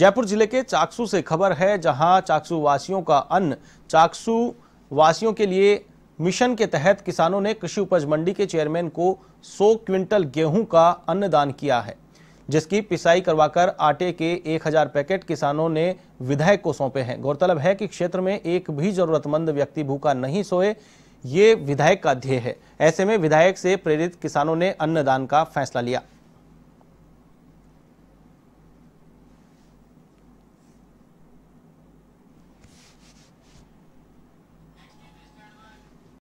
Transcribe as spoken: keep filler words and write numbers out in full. जयपुर जिले के चाकसू से खबर है, जहां चाकसू वासियों का अन्न चाकसू वासियों के लिए मिशन के तहत किसानों ने कृषि उपज मंडी के चेयरमैन को सौ क्विंटल गेहूं का अन्नदान किया है, जिसकी पिसाई करवाकर आटे के एक हज़ार पैकेट किसानों ने विधायक को सौंपे हैं। गौरतलब है कि क्षेत्र में एक भी जरूरतमंद व्यक्ति भूखा नहीं सोए, ये विधायक का ध्येय है। ऐसे में विधायक से प्रेरित किसानों ने अन्नदान का फैसला लिया।